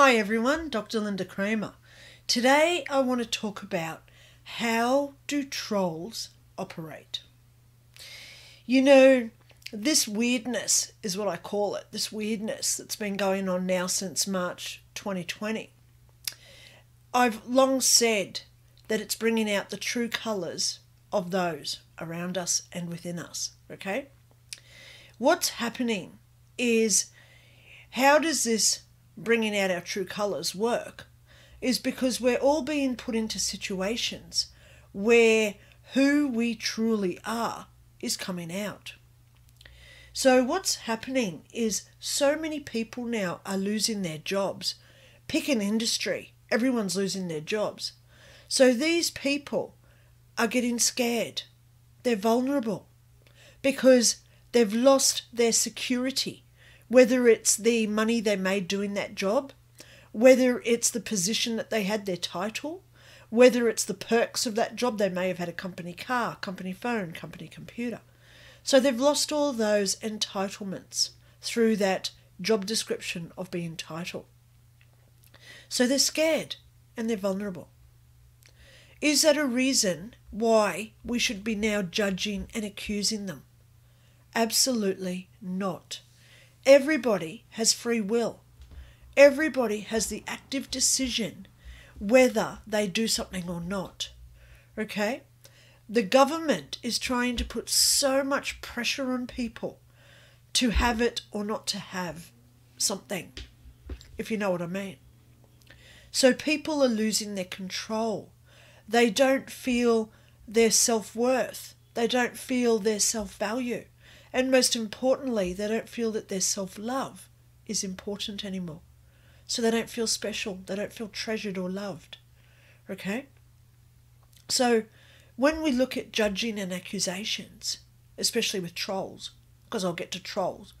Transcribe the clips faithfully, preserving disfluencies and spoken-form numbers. Hi everyone, Doctor Lynda Cramer. Today I want to talk about how do trolls operate. You know, this weirdness is what I call it, this weirdness that's been going on now since March twenty twenty. I've long said that it's bringing out the true colours of those around us and within us, okay? What's happening is, how does this bringing out our true colours work? Is because we're all being put into situations where who we truly are is coming out. So what's happening is so many people now are losing their jobs. Pick an industry, everyone's losing their jobs. So these people are getting scared. They're vulnerable because they've lost their security. Whether it's the money they made doing that job, whether it's the position that they had, their title, whether it's the perks of that job, they may have had a company car, company phone, company computer. So they've lost all those entitlements through that job description of being titled. So they're scared and they're vulnerable. Is that a reason why we should be now judging and accusing them? Absolutely not. Everybody has free will. Everybody has the active decision whether they do something or not. Okay? The government is trying to put so much pressure on people to have it or not to have something, if you know what I mean. So people are losing their control. They don't feel their self-worth. They don't feel their self-value. And most importantly, they don't feel that their self-love is important anymore. So they don't feel special. They don't feel treasured or loved. Okay? So when we look at judging and accusations, especially with trolls, because I'll get to trolls,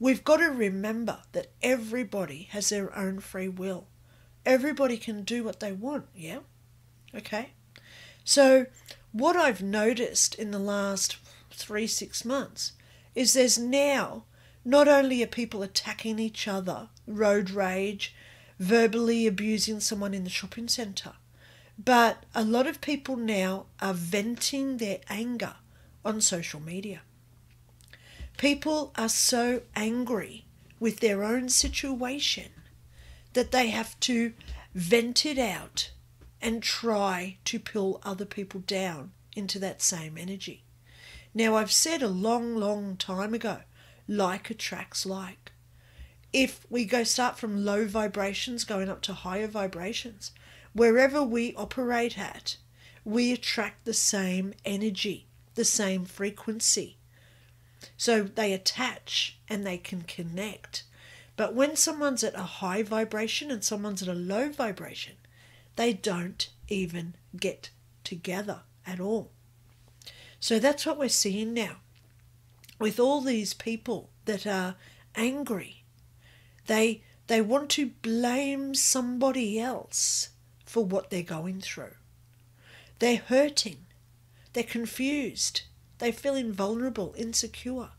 we've got to remember that everybody has their own free will. Everybody can do what they want, yeah? Okay? So what I've noticed in the last three, six months is there's now not only are people attacking each other, road rage, verbally abusing someone in the shopping centre, but a lot of people now are venting their anger on social media. People are so angry with their own situation that they have to vent it out and try to pull other people down into that same energy. Now, I've said a long, long time ago, like attracts like. If we go start from low vibrations going up to higher vibrations, wherever we operate at, we attract the same energy, the same frequency. So they attach and they can connect. But when someone's at a high vibration and someone's at a low vibration, they don't even get together at all. So that's what we're seeing now with all these people that are angry. They, they want to blame somebody else for what they're going through. They're hurting. They're confused. They're feeling vulnerable, insecure.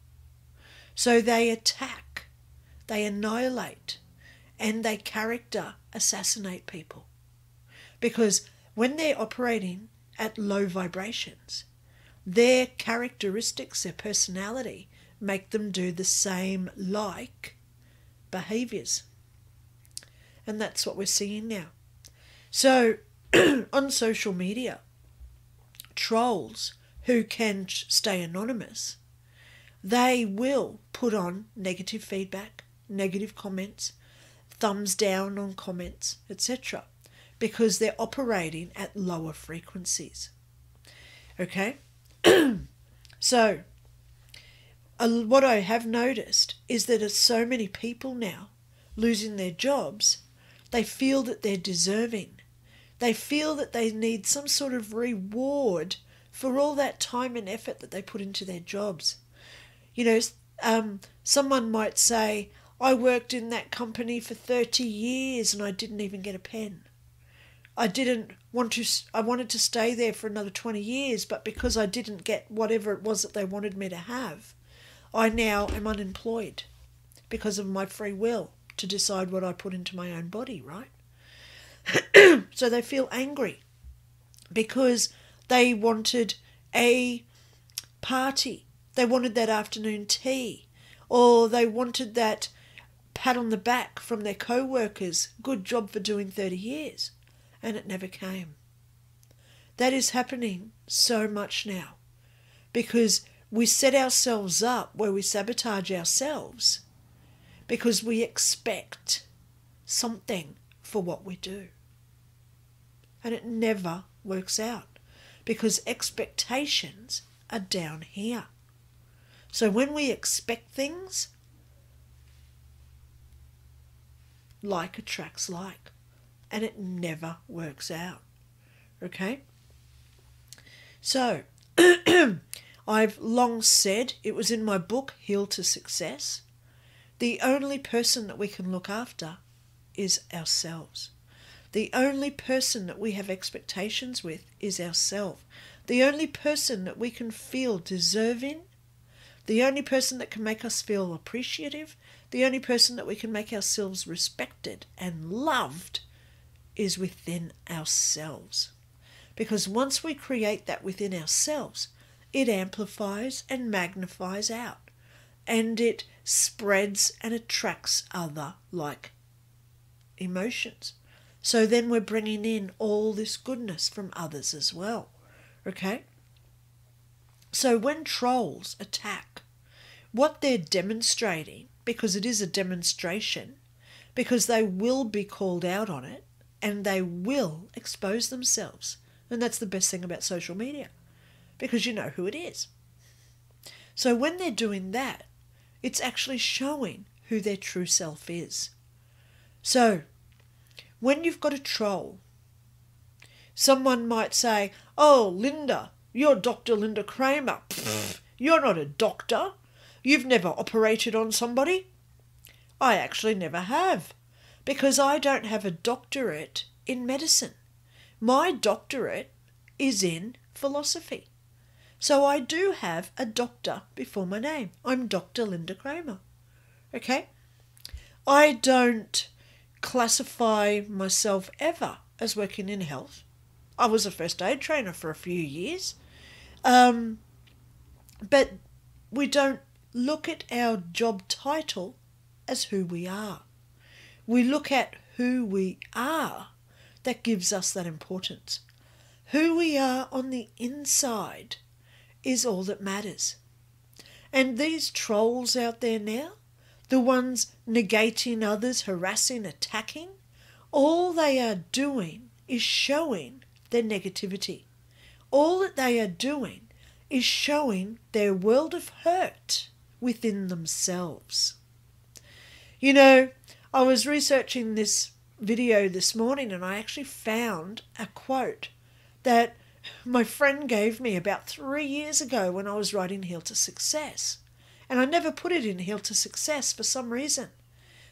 So they attack. They annihilate. And they character assassinate people. Because when they're operating at low vibrations, their characteristics, their personality, make them do the same like behaviours. And that's what we're seeing now. So on social media, trolls who can stay anonymous, they will put on negative feedback, negative comments, thumbs down on comments, et cetera, because they're operating at lower frequencies. Okay? So, uh, what I have noticed is that as so many people now losing their jobs, they feel that they're deserving. They feel that they need some sort of reward for all that time and effort that they put into their jobs. You know, um, someone might say, I worked in that company for thirty years and I didn't even get a pen. I didn't want to, I wanted to stay there for another twenty years, but because I didn't get whatever it was that they wanted me to have, I now am unemployed because of my free will to decide what I put into my own body, right? So they feel angry because they wanted a party. They wanted that afternoon tea, or they wanted that pat on the back from their co-workers, good job for doing thirty years, and it never came. That is happening so much now because we set ourselves up where we sabotage ourselves because we expect something for what we do. And it never works out because expectations are down here. So when we expect things, like attracts like, and it never works out. Okay? So, I've long said, it was in my book, Heal to Success, the only person that we can look after is ourselves. The only person that we have expectations with is ourselves. The only person that we can feel deserving, the only person that can make us feel appreciative, the only person that we can make ourselves respected and loved is within ourselves. Because once we create that within ourselves, it amplifies and magnifies out, and it spreads and attracts other like emotions. So then we're bringing in all this goodness from others as well. Okay? So when trolls attack, what they're demonstrating, because it is a demonstration, because they will be called out on it, and they will expose themselves. And that's the best thing about social media, because you know who it is. So when they're doing that, it's actually showing who their true self is. So when you've got a troll, someone might say, oh, Lynda, you're Doctor Lynda Cramer. Pfft, you're not a doctor. You've never operated on somebody. I actually never have, because I don't have a doctorate in medicine. My doctorate is in philosophy. So I do have a doctor before my name. I'm Doctor Lynda Cramer. Okay? I don't classify myself ever as working in health. I was a first aid trainer for a few years. Um, but we don't look at our job title as who we are. We look at who we are. That gives us that importance. Who we are on the inside is all that matters. And these trolls out there now, the ones negating others, harassing, attacking, all they are doing is showing their negativity. All that they are doing is showing their world of hurt within themselves. You know, I was researching this video this morning and I actually found a quote that my friend gave me about three years ago when I was writing Heal to Success, and I never put it in Heal to Success for some reason,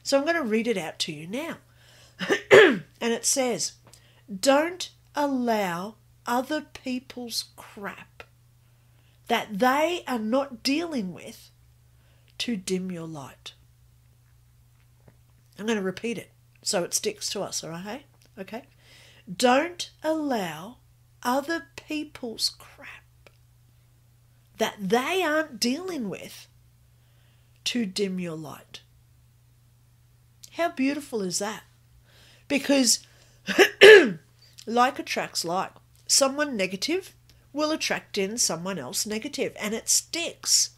so I'm going to read it out to you now. And it says, don't allow other people's crap that they are not dealing with to dim your light. I'm going to repeat it so it sticks to us, all right? Okay? Don't allow other people's crap that they aren't dealing with to dim your light. How beautiful is that? Because like attracts like. Someone negative will attract in someone else negative, and it sticks.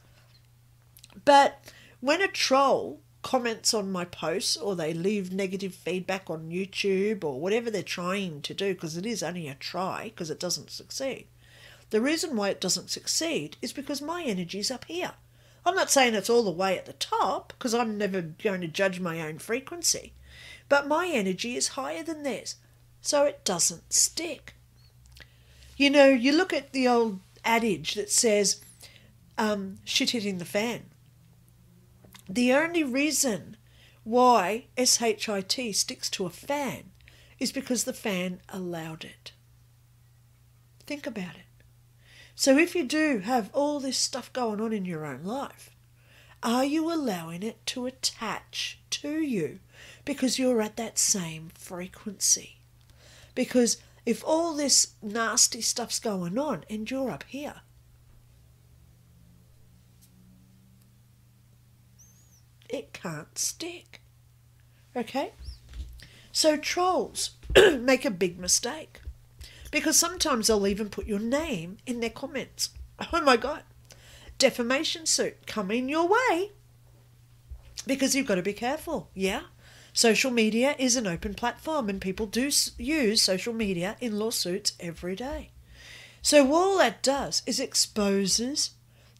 But when a troll comments on my posts, or they leave negative feedback on YouTube or whatever they're trying to do, because it is only a try, because it doesn't succeed. The reason why it doesn't succeed is because my energy's up here. I'm not saying it's all the way at the top, because I'm never going to judge my own frequency, but my energy is higher than theirs, so it doesn't stick. You know, you look at the old adage that says, um, shit hitting the fan. The only reason why shit sticks to a fan is because the fan allowed it. Think about it. So if you do have all this stuff going on in your own life Are you allowing it to attach to you? Because you're at that same frequency. Because if all this nasty stuff's going on and you're up here, it can't stick. Okay? So trolls make a big mistake, because sometimes they'll even put your name in their comments. Oh my God. Defamation suit coming your way, because you've got to be careful. Yeah. Social media is an open platform, and people do use social media in lawsuits every day. So all that does is exposes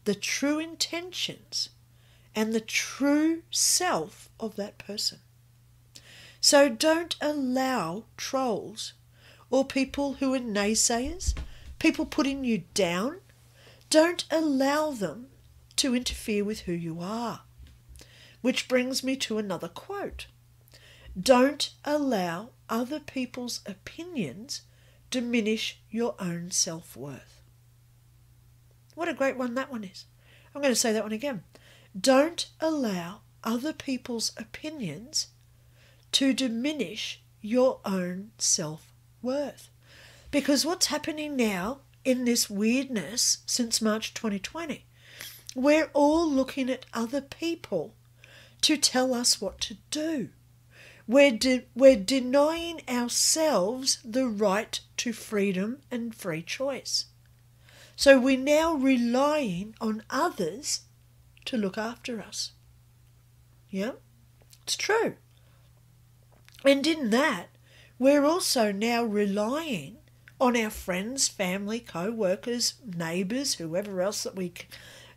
the true intentions and the true self of that person. So don't allow trolls or people who are naysayers, people putting you down, don't allow them to interfere with who you are. Which brings me to another quote. Don't allow other people's opinions diminish your own self-worth. What a great one that one is. I'm going to say that one again. Don't allow other people's opinions to diminish your own self-worth. Because what's happening now in this weirdness since March twenty twenty, we're all looking at other people to tell us what to do. We're, de we're denying ourselves the right to freedom and free choice. So we're now relying on others to look after us. Yeah, it's true. And in that, we're also now relying on our friends, family, co-workers, neighbours, whoever else that we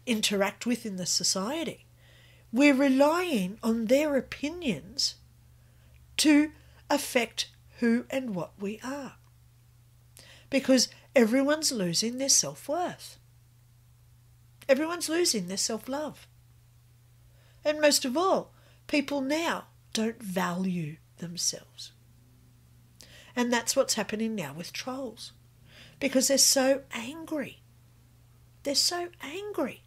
interact with in the society. We're relying on their opinions to affect who and what we are. Because everyone's losing their self-worth. Everyone's losing their self-love. And most of all, people now don't value themselves. And that's what's happening now with trolls. Because they're so angry. They're so angry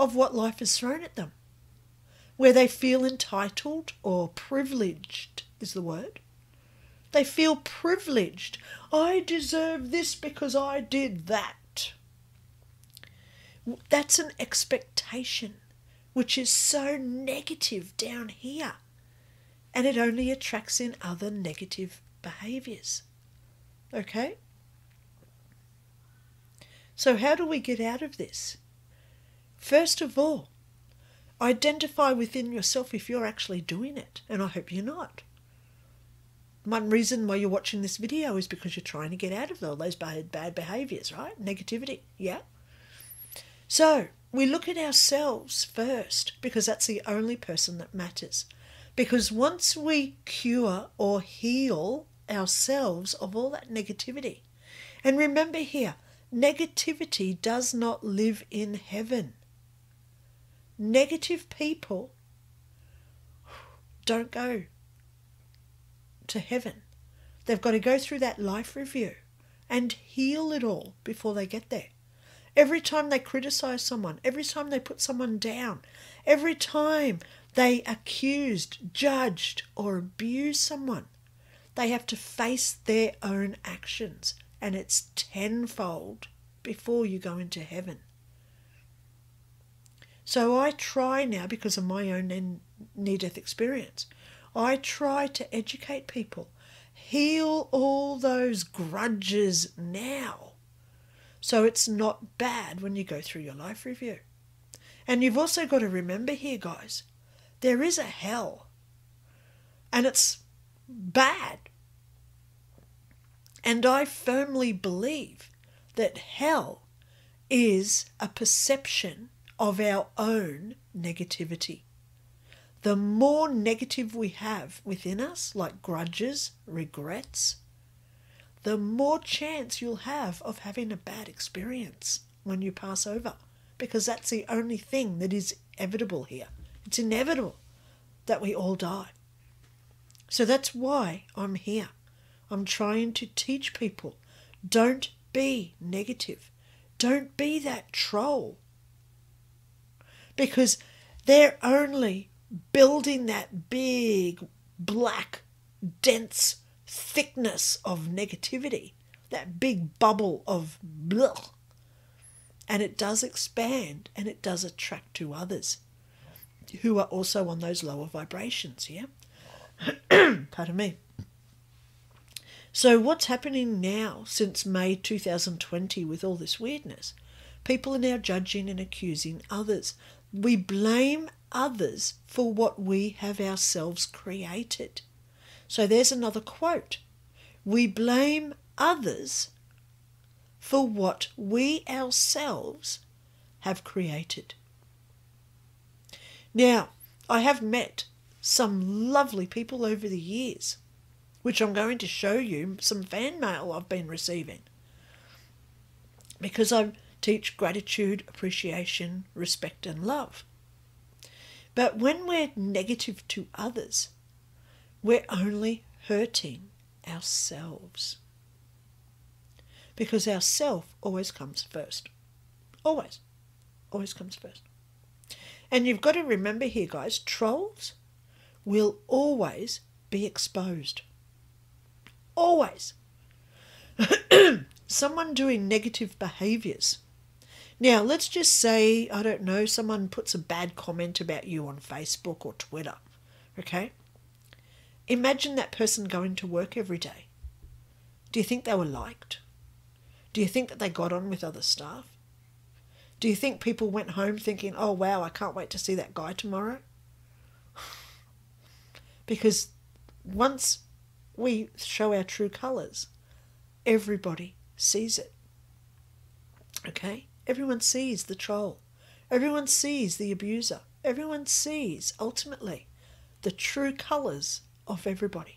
of what life has thrown at them. Where they feel entitled or privileged is the word. They feel privileged. I deserve this because I did that. That's an expectation which is so negative down here, and it only attracts in other negative behaviours. Okay? So how do we get out of this? First of all, identify within yourself if you're actually doing it, and I hope you're not. One reason why you're watching this video is because you're trying to get out of all those bad, bad behaviours, right? Negativity, yeah? So we look at ourselves first, because that's the only person that matters. Because once we cure or heal ourselves of all that negativity, and remember here, negativity does not live in heaven. Negative people don't go to heaven. They've got to go through that life review and heal it all before they get there. Every time they criticize someone, every time they put someone down, every time they accused, judged, or abused someone, they have to face their own actions, and it's tenfold before you go into heaven. So I try now, because of my own near-death experience, I try to educate people, heal all those grudges now. So it's not bad when you go through your life review. And you've also got to remember here, guys, there is a hell. And it's bad. And I firmly believe that hell is a perception of our own negativity. The more negative we have within us, like grudges, regrets, the more chance you'll have of having a bad experience when you pass over, because that's the only thing that is inevitable here. It's inevitable that we all die. So that's why I'm here. I'm trying to teach people, don't be negative. Don't be that troll. Because They're only building that big, black, dense thickness of negativity, that big bubble of blech. And it does expand, and it does attract to others who are also on those lower vibrations, yeah? Pardon me. So what's happening now since May two thousand twenty with all this weirdness? People are now judging and accusing others. We blame others for what we have ourselves created. So there's another quote. We blame others for what we ourselves have created. Now, I have met some lovely people over the years, which I'm going to show you some fan mail I've been receiving, because I teach gratitude, appreciation, respect and love. But when we're negative to others, we're only hurting ourselves, because our self always comes first. Always. Always comes first. And you've got to remember here, guys, trolls will always be exposed. Always. Someone doing negative behaviours. Now, let's just say, I don't know, someone puts a bad comment about you on Facebook or Twitter. Okay? Imagine that person going to work every day. Do you think they were liked? Do you think that they got on with other staff? Do you think people went home thinking, oh, wow, I can't wait to see that guy tomorrow? Because once we show our true colours, everybody sees it. Okay? Everyone sees the troll. Everyone sees the abuser. Everyone sees, ultimately, the true colours of everybody.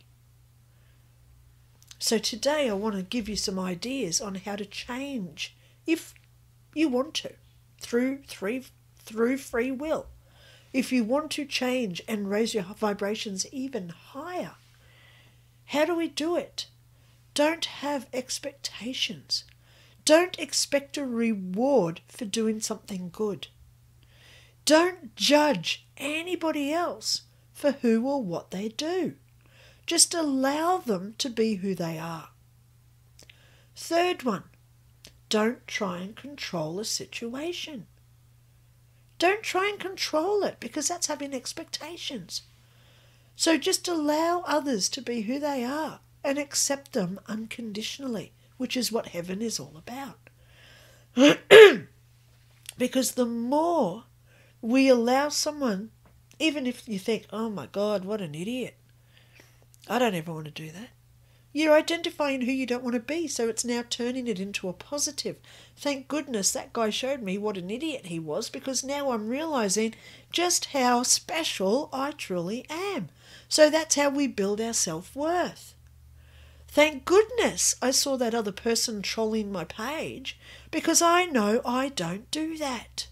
So today I want to give you some ideas on how to change, if you want to, through, through, through free will. If you want to change and raise your vibrations even higher, how do we do it? Don't have expectations. Don't expect a reward for doing something good. Don't judge anybody else for who or what they do. Just allow them to be who they are. Third one, don't try and control a situation. Don't try and control it, because that's having expectations. So just allow others to be who they are and accept them unconditionally, which is what heaven is all about. Because the more we allow someone, even if you think, oh my God, what an idiot, I don't ever want to do that. You're identifying who you don't want to be, so it's now turning it into a positive. Thank goodness that guy showed me what an idiot he was, because now I'm realizing just how special I truly am. So that's how we build our self-worth. Thank goodness I saw that other person trolling my page, because I know I don't do that.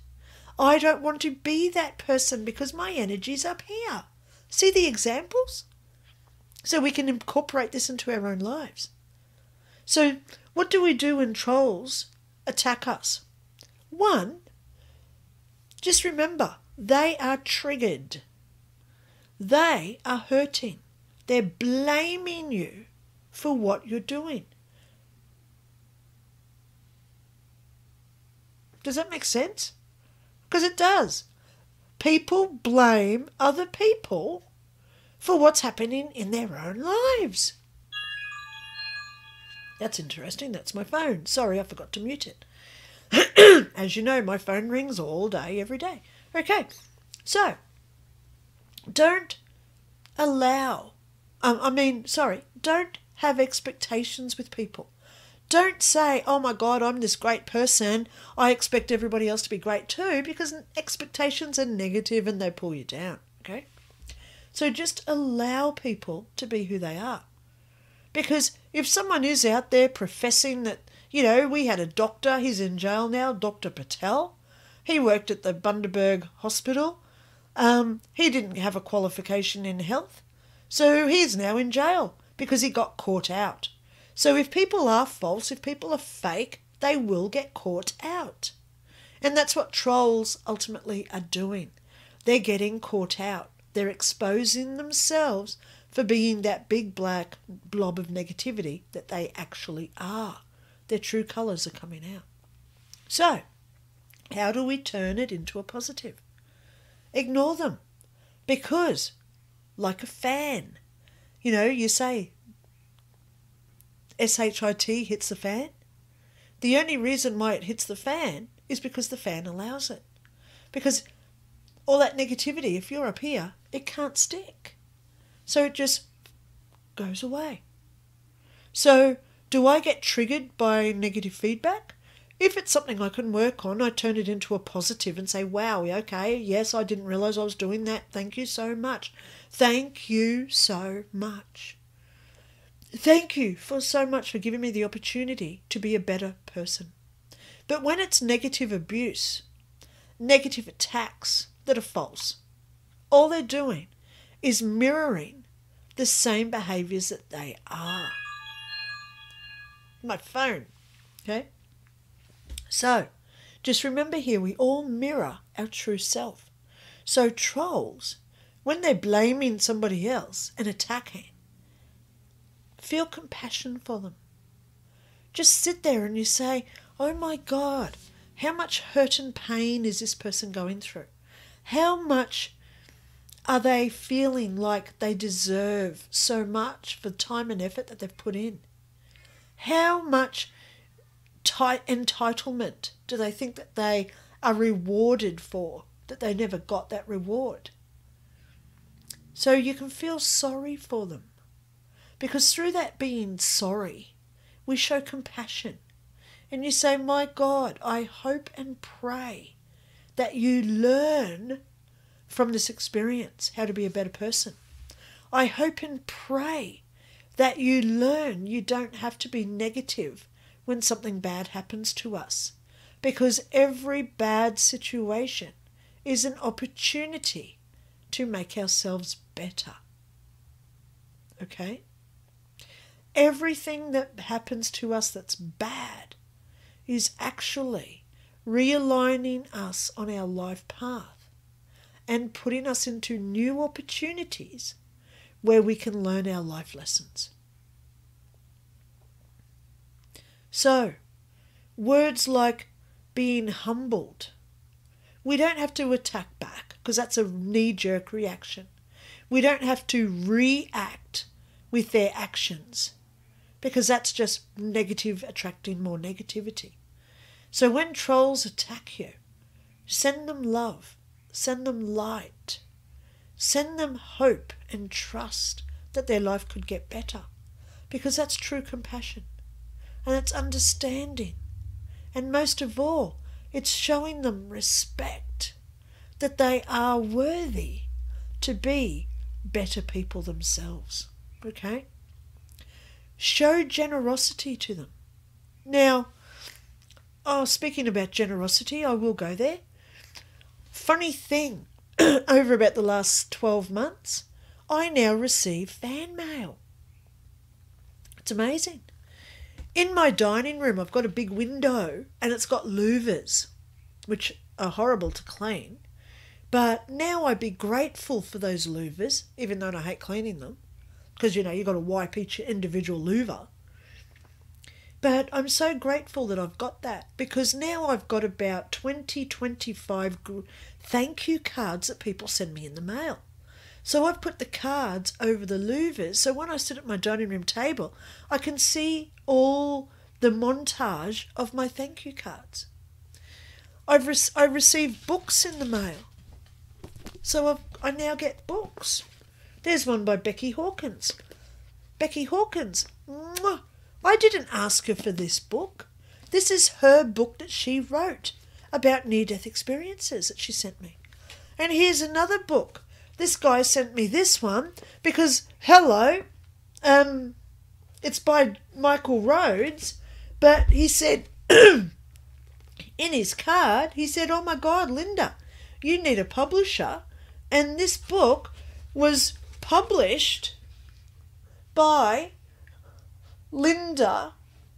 I don't want to be that person, because my energy's up here. See the examples? So we can incorporate this into our own lives. So what do we do when trolls attack us? One, just remember, they are triggered. They are hurting. They're blaming you for what you're doing. Does that make sense? Because it does. People blame other people for what's happening in their own lives. That's interesting. That's my phone. Sorry, I forgot to mute it. As you know, my phone rings all day, every day. Okay, so don't allow, um, I mean, sorry, don't have expectations with people. Don't say, oh my God, I'm this great person, I expect everybody else to be great too, because expectations are negative and they pull you down, okay? So just allow people to be who they are. Because if someone is out there professing that, you know, we had a doctor, he's in jail now, Doctor Patel. He worked at the Bundaberg Hospital. Um, he didn't have a qualification in health. So he's now in jail because he got caught out. So if people are false, if people are fake, they will get caught out. And that's what trolls ultimately are doing. they're getting caught out. They're exposing themselves for being that big black blob of negativity that they actually are. Their true colours are coming out. So, how do we turn it into a positive? Ignore them. Because, like a fan, you know, you say, S H I T hits the fan. The only reason why it hits the fan is because the fan allows it. Because all that negativity, if you're up here, it can't stick. So it just goes away. So do I get triggered by negative feedback? If it's something I can work on, I turn it into a positive and say, wow, okay, yes, I didn't realise I was doing that. Thank you so much. Thank you so much. Thank you for so much for giving me the opportunity to be a better person. But when it's negative abuse, negative attacks that are false, all they're doing is mirroring the same behaviours that they are. My phone, okay? So just remember here, we all mirror our true self. So trolls, when they're blaming somebody else and attacking, feel compassion for them. Just sit there and you say, oh my God, how much hurt and pain is this person going through? How much are they feeling like they deserve so much for the time and effort that they've put in? How much entitlement do they think that they are rewarded for, that they never got that reward? So you can feel sorry for them. Because through that being sorry, we show compassion. And you say, my God, I hope and pray that you learn from this experience how to be a better person. I hope and pray that you learn you don't have to be negative when something bad happens to us. Because every bad situation is an opportunity to make ourselves better. Okay? Everything that happens to us that's bad is actually realigning us on our life path and putting us into new opportunities where we can learn our life lessons. So, words like being humbled. We don't have to attack back because that's a knee-jerk reaction. We don't have to react with their actions, because that's just negative attracting more negativity. So when trolls attack you, send them love, send them light, send them hope and trust that their life could get better, because that's true compassion and that's understanding. And most of all, it's showing them respect, that they are worthy to be better people themselves, okay? Show generosity to them. Now, oh, speaking about generosity, I will go there. Funny thing, over about the last twelve months, I now receive fan mail. It's amazing. In my dining room, I've got a big window and it's got louvers, which are horrible to clean. But now I'd be grateful for those louvers, even though I hate cleaning them. Because, you know, you've got to wipe each individual louvre. But I'm so grateful that I've got that, because now I've got about twenty, twenty-five thank you cards that people send me in the mail. So I've put the cards over the louvres, so when I sit at my dining room table, I can see all the montage of my thank you cards. I've re I received books in the mail. So I've, I now get books. There's one by Becki Hawkins. Becki Hawkins. Mwah. I didn't ask her for this book. This is her book that she wrote about near-death experiences that she sent me. And here's another book. This guy sent me this one because, hello, um, it's by Michael Rhodes, but he said in his card, he said, oh my God, Lynda, you need a publisher. And this book was published by Lynda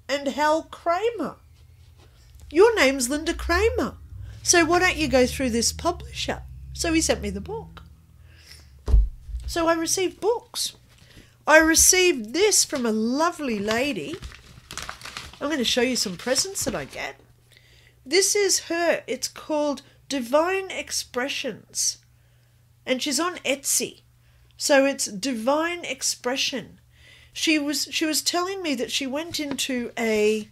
and Hal Kramer. Your name's Lynda Cramer. So why don't you go through this publisher? So he sent me the book. So I received books. I received this from a lovely lady. I'm going to show you some presents that I get. This is her. It's called Divine Expressions. And she's on Etsy. So it's Divine Expression. She was she was telling me that she went into a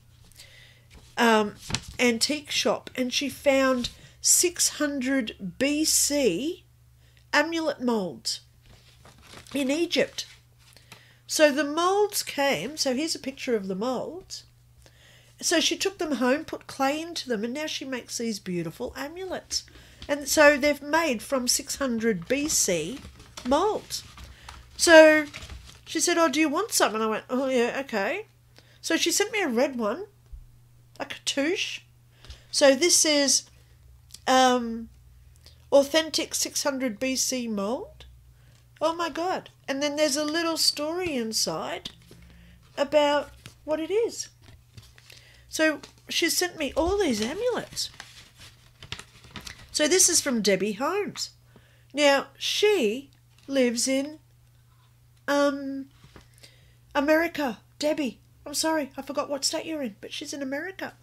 um, antique shop and she found six hundred B C amulet molds in Egypt. So the molds came. So here's a picture of the molds. So she took them home, put clay into them, and now she makes these beautiful amulets. And so they're made from six hundred B C molds. So she said, oh, do you want some? And I went, oh, yeah, okay. So she sent me a red one, a cartouche. So this is um, authentic six hundred B C mold. Oh, my God. And then there's a little story inside about what it is. So she sent me all these amulets. So this is from Debbie Holmes. Now, she lives in um, America. Debbie, I'm sorry, I forgot what state you're in, but she's in America.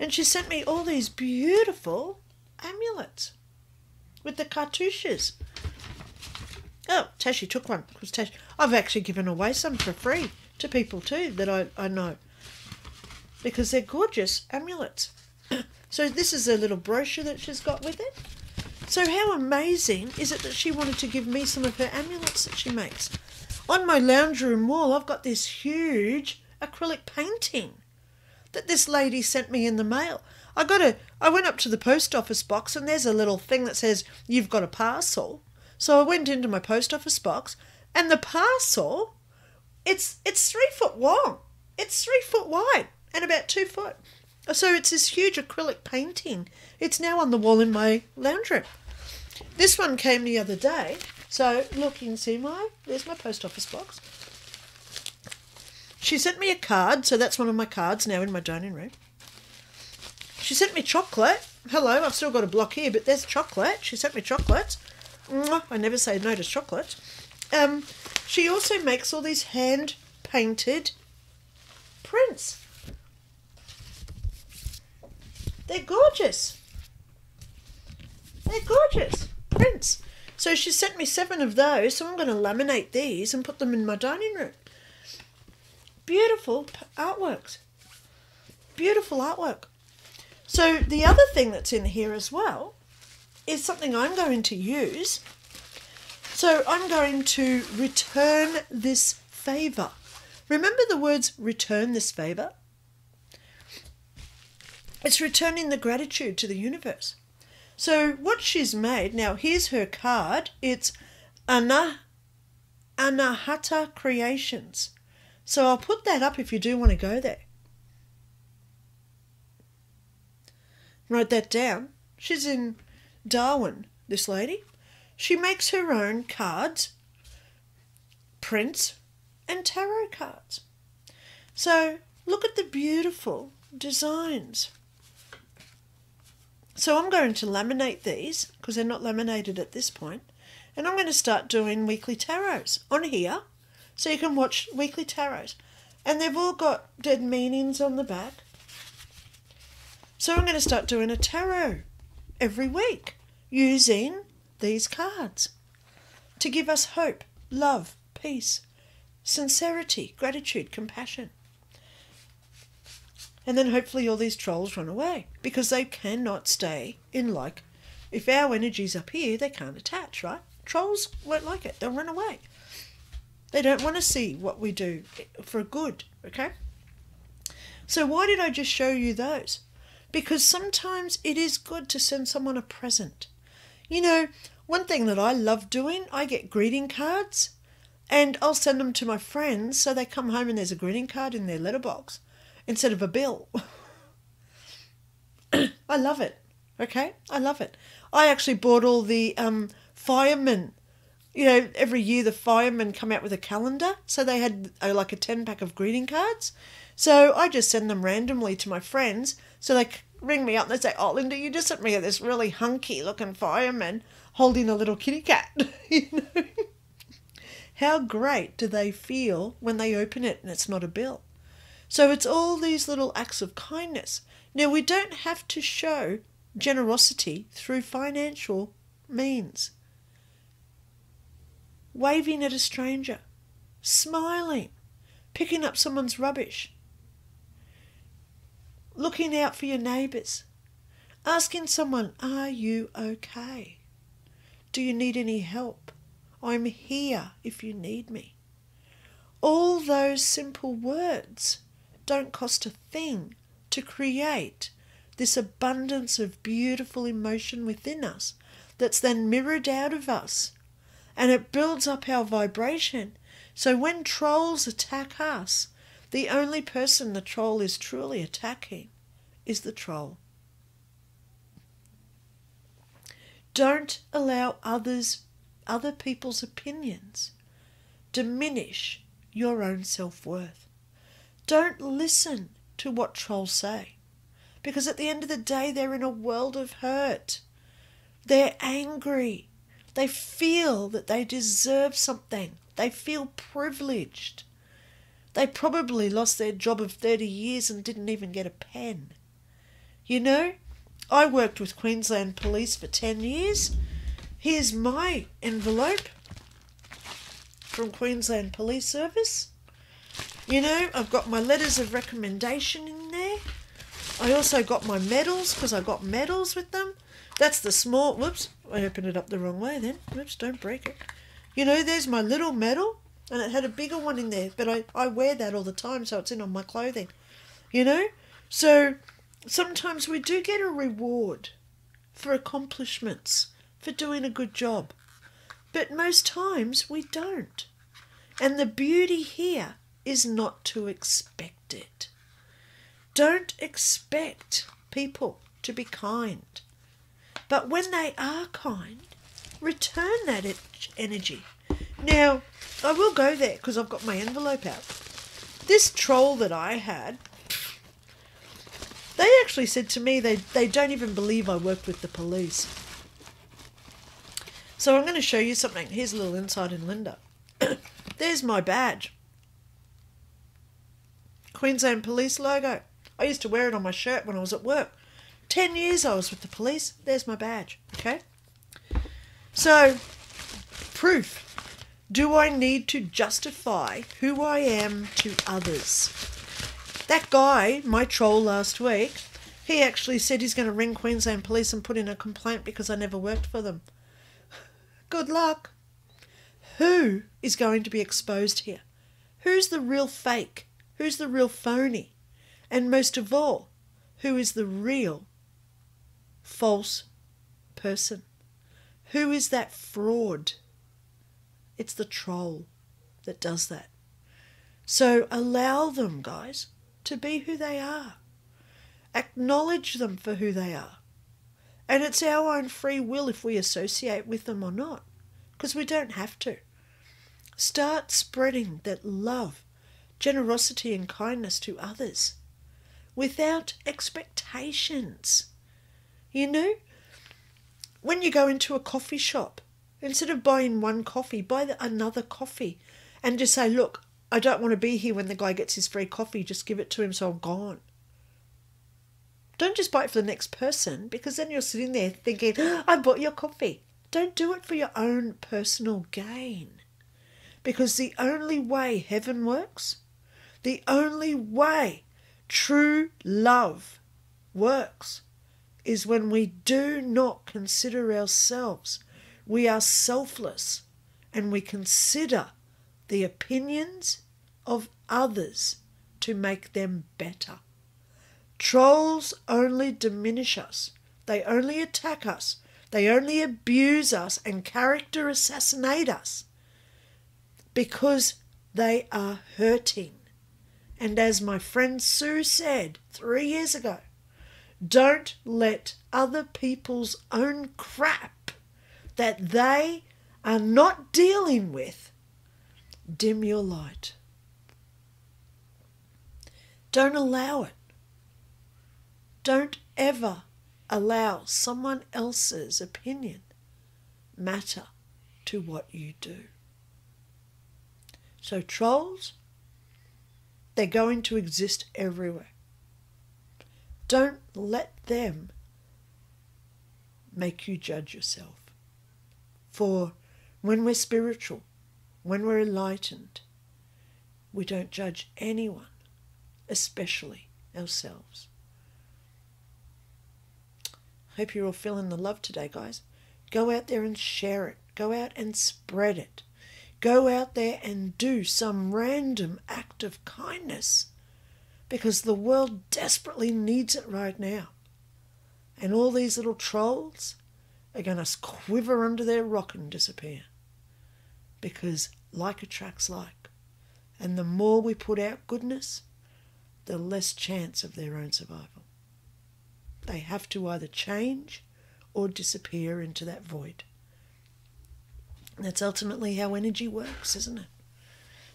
And she sent me all these beautiful amulets with the cartouches. Oh, Tashi took one. Because Tashi, I've actually given away some for free to people too that I, I know, because they're gorgeous amulets. So this is a little brochure that she's got with it. So how amazing is it that she wanted to give me some of her amulets that she makes? On my lounge room wall, I've got this huge acrylic painting that this lady sent me in the mail. I got a, I went up to the post office box and there's a little thing that says, you've got a parcel. So I went into my post office box and the parcel, it's, it's three foot long. It's three foot wide. And about two foot. So it's this huge acrylic painting. It's now on the wall in my lounge room. This one came the other day. So look, you can see my, there's my post office box. She sent me a card. So that's one of my cards now in my dining room. She sent me chocolate. Hello, I've still got a block here, but there's chocolate. She sent me chocolates. I never say no to chocolate. Um, she also makes all these hand painted prints. They're gorgeous. They're gorgeous prints. So she sent me seven of those. So I'm going to laminate these and put them in my dining room. Beautiful artworks. Beautiful artwork. So the other thing that's in here as well is something I'm going to use. So I'm going to return this favor. Remember the words return this favor? It's returning the gratitude to the universe. So what she's made, now here's her card. It's Anah, Anahata Creations. So I'll put that up if you do want to go there. Write that down. She's in Darwin, this lady. She makes her own cards, prints, and tarot cards. So look at the beautiful designs. So I'm going to laminate these because they're not laminated at this point. And I'm going to start doing weekly tarots on here so you can watch weekly tarots. And they've all got dead meanings on the back. So I'm going to start doing a tarot every week using these cards to give us hope, love, peace, sincerity, gratitude, compassion. And then hopefully all these trolls run away because they cannot stay in, like, if our energy's up here, they can't attach, right? Trolls won't like it. They'll run away. They don't want to see what we do for good, okay? So why did I just show you those? Because sometimes it is good to send someone a present. You know, one thing that I love doing, I get greeting cards and I'll send them to my friends so they come home and there's a greeting card in their letterbox instead of a bill. I love it. Okay, I love it. I actually bought all the um, firemen. You know, every year the firemen come out with a calendar. So they had uh, like a ten pack of greeting cards. So I just send them randomly to my friends. So they ring me up and they say, oh, Lynda, you just sent me this really hunky looking fireman. holding a little kitty cat. You know? How great do they feel when they open it and it's not a bill? So it's all these little acts of kindness. Now, we don't have to show generosity through financial means. Waving at a stranger, smiling, picking up someone's rubbish, looking out for your neighbours, asking someone, are you okay? Do you need any help? I'm here if you need me. All those simple words don't cost a thing to create this abundance of beautiful emotion within us that's then mirrored out of us, and it builds up our vibration. So when trolls attack us, the only person the troll is truly attacking is the troll. Don't allow others, other people's opinions diminish your own self-worth. Don't listen to what trolls say, because at the end of the day, they're in a world of hurt. They're angry. They feel that they deserve something. They feel privileged. They probably lost their job of thirty years and didn't even get a pen. You know, I worked with Queensland Police for ten years. Here's my envelope from Queensland Police Service. You know, I've got my letters of recommendation in there. I also got my medals, because I got medals with them. That's the small, whoops, I opened it up the wrong way then. Whoops, don't break it. You know, there's my little medal, and it had a bigger one in there, but I, I wear that all the time, so it's in on my clothing. You know? So sometimes we do get a reward for accomplishments, for doing a good job. But most times we don't. And the beauty here is not to expect it. Don't expect people to be kind. But when they are kind, return that energy. Now, I will go there because I've got my envelope out. This troll that I had, they actually said to me they, they don't even believe I worked with the police. So I'm going to show you something. Here's a little insight in Lynda. There's my badge. Queensland Police logo. I used to wear it on my shirt when I was at work. Ten years I was with the police. There's my badge, okay? So, proof. Do I need to justify who I am to others? That guy, my troll last week, he actually said he's going to ring Queensland Police and put in a complaint because I never worked for them. Good luck. Who is going to be exposed here? Who's the real fake? Who's the real phony? And most of all, who is the real false person? Who is that fraud? It's the troll that does that. So allow them, guys, to be who they are. Acknowledge them for who they are. And it's our own free will if we associate with them or not, because we don't have to. Start spreading that love, generosity and kindness to others without expectations. You know, when you go into a coffee shop, instead of buying one coffee, buy the, another coffee and just say, look, I don't want to be here when the guy gets his free coffee. Just give it to him so I'm gone. Don't just buy it for the next person, because then you're sitting there thinking, oh, I bought your coffee. Don't do it for your own personal gain, because the only way heaven works, the only way true love works, is when we do not consider ourselves. We are selfless and we consider the opinions of others to make them better. Trolls only diminish us. They only attack us. They only abuse us and character assassinate us because they are hurting. And as my friend Sue said three years ago, don't let other people's own crap that they are not dealing with dim your light. Don't allow it. Don't ever allow someone else's opinion matter to what you do. So trolls, they're going to exist everywhere. Don't let them make you judge yourself. For when we're spiritual, when we're enlightened, we don't judge anyone, especially ourselves. Hope you're all feeling the love today, guys. Go out there and share it. Go out and spread it. Go out there and do some random act of kindness, because the world desperately needs it right now. And all these little trolls are going to quiver under their rock and disappear, because like attracts like. And the more we put out goodness, the less chance of their own survival. They have to either change or disappear into that void. That's ultimately how energy works, isn't it?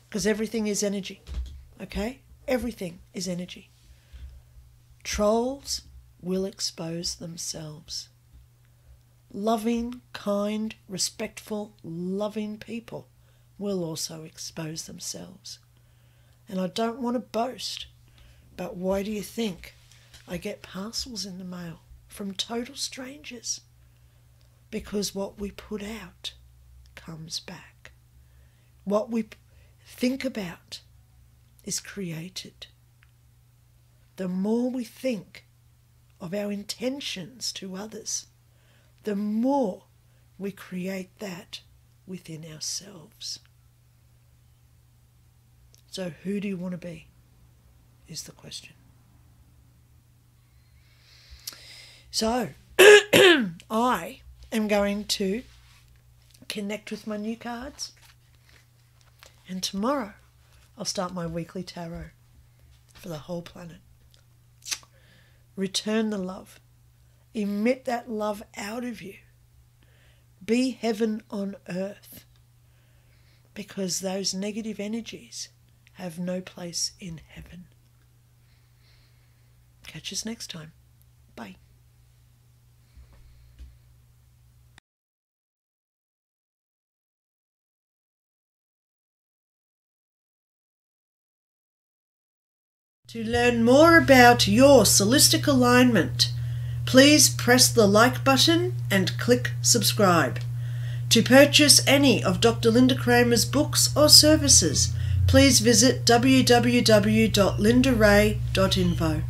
Because everything is energy, okay? Everything is energy. Trolls will expose themselves. Loving, kind, respectful, loving people will also expose themselves. And I don't want to boast, but why do you think I get parcels in the mail from total strangers? Because what we put out comes back. What we think about is created. The more we think of our intentions to others, the more we create that within ourselves. So who do you want to be is the question. So I am going to connect with my new cards, and tomorrow I'll start my weekly tarot for the whole planet. Return the love. Emit that love out of you. Be heaven on earth, because those negative energies have no place in heaven. Catch us next time. Bye. To learn more about your holistic alignment, please press the like button and click subscribe. To purchase any of Doctor Lynda Cramer's books or services, please visit w w w dot lynda ray dot info.